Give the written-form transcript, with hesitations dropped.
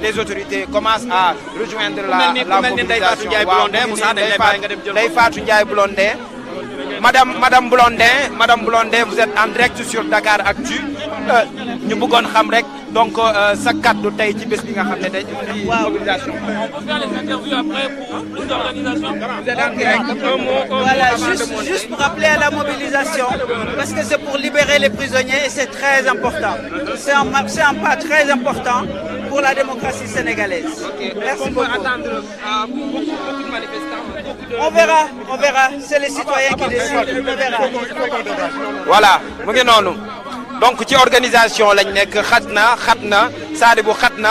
Les autorités commencent à rejoindre la mobilisation. Fatou Ndiaye Blondé, Madame Blondé, vous êtes en direct sur Dakar Actu. Nous voulons savoir donc sa carte de taille qui bénéficie de mobilisation. On peut faire les interviews après pour les organisations. Vous êtes en direct. Voilà, juste pour rappeler à la mobilisation, parce que c'est pour libérer les prisonniers et c'est très important. C'est un pas très important pour la démocratie sénégalaise. Okay. Merci beaucoup. Beaucoup de manifestants. On verra. C'est les citoyens qui décident. On verra. Voilà. Donc, ci organisation lañ nekk xat na Sadibou xat na